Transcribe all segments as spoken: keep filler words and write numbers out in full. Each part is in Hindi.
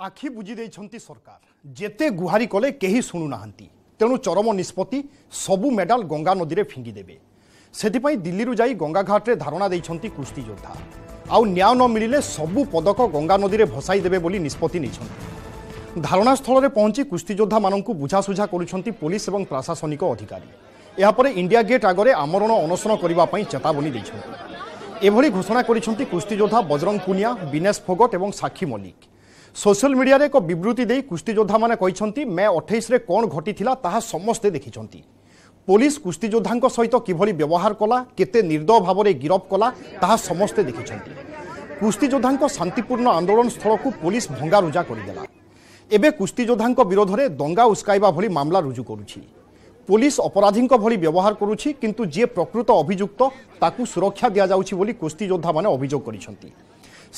आखि बुझी देइछंती सरकार जेते गुहारी कले केही सुनु नाहंती तेणु चरम निष्पत्ति सबु मेडाल गंगा नदी में फिंगी देबे। सेथिपाई दिल्ली रु जाई गंगा घाट रे धारणा देइछंती कुस्ती योद्धा आउ न्याय न मिलिले सबु पदक गंगा नदी में भसाई देबे बोली निष्पत्ति नेइछंती। धारणा स्थल रे पहुंची कुस्ती योद्धा माननकु बुझासुझा करूछंती पुलिस एवं प्रशासनिक अधिकारी। एहापर इंडिया गेट आगरे आमरण अनशन करिबा पई चेतावनी देइछंती। एभली घोषणा करिछंती कुस्ती योद्धा बजरंग पुनिया, विनेश फोगट एवं साक्षी मलिक। सोशल मीडिया रे एक विवृत्ति दे कुस्ती योद्धा माने कहिसंती मैं अट्ठाईस रे कोन घटी थिला ताहा समस्ते देखिसंती। पुलिस कुस्ती योद्धांक सहित किभली व्यवहार कला, केते निर्दय भाव रे गिरफ कला ताहा समस्ते देखिसंती। कुस्ती योद्धांक शांतिपूर्ण आंदोलन स्थल को पुलिस भंगारुजा करि देला। एबे कुस्ती योद्धांक विरोध रे दंगा उस्काइबा भली मामला रुजु करूछि। पुलिस अपराधींक भली व्यवहार करूछि किंतु जे प्रकृत अभियुक्त ताकू सुरक्षा दिया जाउछि बोली कुस्ती योद्धा माने अभियोग करिसंती।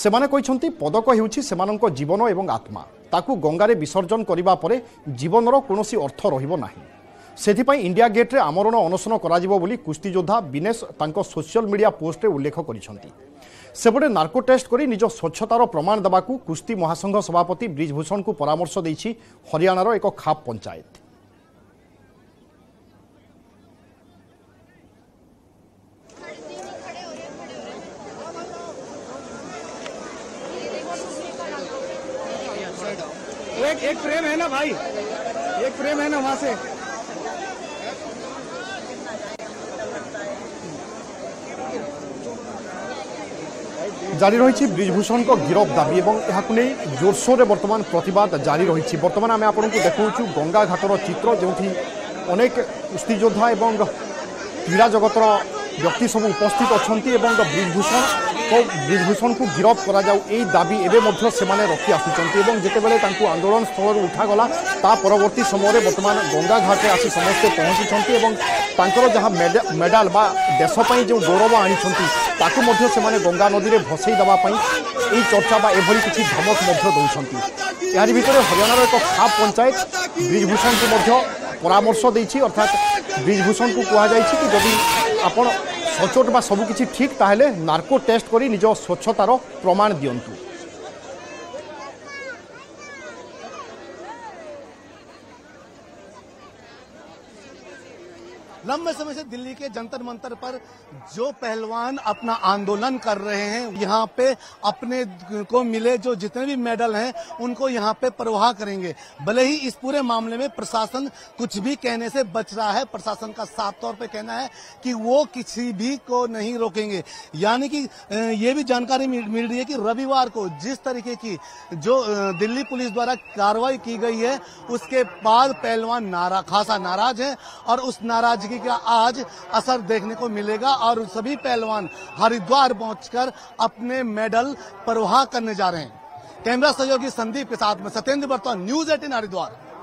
सेमाने कहिसंती पदक हेउछि सेमानंक जीवन एवं आत्मा, ताकू गंगारे विसर्जन करिबा परे जीवनर कोनोसी अर्थ रहिबो नाही। सेथिपाई इंडिया गेट रे आमरण अनशन कराजिबो बोली कुस्ती योद्धा विनेश तांको सोशल मीडिया पोस्ट रे उल्लेख करिसंती। सेपटे नार्को टेस्ट करी निज स्वच्छतार प्रमाण देबाकू कुस्ती महासंघ सभापति ब्रिजभूषण को परामर्श देछि हरियाणार एक खाप पंचायत। एक एक फ्रेम है ना भाई, एक फ्रेम है ना वहाँ से। जारी रही ब्रिजभूषण को गिरफ दाबी एवं नहीं जोरसोर रे बर्तमान प्रतिवाद जारी रही। बर्तमान आम आपन को देखु गंगा घाटर चित्र जो अनेक कुस्ती योद्धा एवं क्रीड़ा जगतर व्यक्ति सब उपस्थित अच्छा ब्रिजभूषण तो ब्रिजभूषण को गिरफ करा जाऊ ए दाबी एवं सेमाने रखी आसुचंती। जितेबेले तांकु आंदोलन स्थल उठागला ता परवर्ती समय बर्तमान गंगा घाटे आसी समस्ते पहुंची एवं तांकर जहाँ मेडाल बा देश पई जो गौरव आनिछंती ताकु मध्य सेमाने गंगा नदी में भसई दबा पई ए चर्चा बा एभली किछि धमक मध्य दउछंती। यार भितर हरियाणार एक खाप पंचायत ब्रिजभूषण को मध्य परामर्श देछि अर्थात ब्रिजभूषण को कहा जाइछि कि यदि आपण सचोट बा सब किछि ठीक ताहले नार्को टेस्ट करी निज स्वच्छतार प्रमाण दियंतु। लंबे समय से दिल्ली के जंतर मंतर पर जो पहलवान अपना आंदोलन कर रहे हैं यहाँ पे अपने को मिले जो जितने भी मेडल हैं उनको यहाँ पे परवाह करेंगे। भले ही इस पूरे मामले में प्रशासन कुछ भी कहने से बच रहा है। प्रशासन का साफ तौर पे कहना है कि वो किसी भी को नहीं रोकेंगे। यानी कि ये भी जानकारी मिल रही है कि रविवार को जिस तरीके की जो दिल्ली पुलिस द्वारा कार्रवाई की गई है उसके बाद पहलवान नारा खासा नाराज है और उस नाराजगी का आज असर देखने को मिलेगा और सभी पहलवान हरिद्वार पहुंचकर अपने मेडल परवाह करने जा रहे हैं। कैमरा सहयोगी संदीप के साथ में सत्येंद्र बर्ता, न्यूज़ अठारह हरिद्वार।